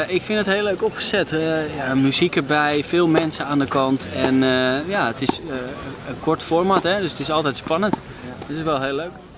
Ik vind het heel leuk opgezet. Ja, muziek erbij, veel mensen aan de kant en ja, het is een kort format, hè, dus het is altijd spannend. Het is wel heel leuk.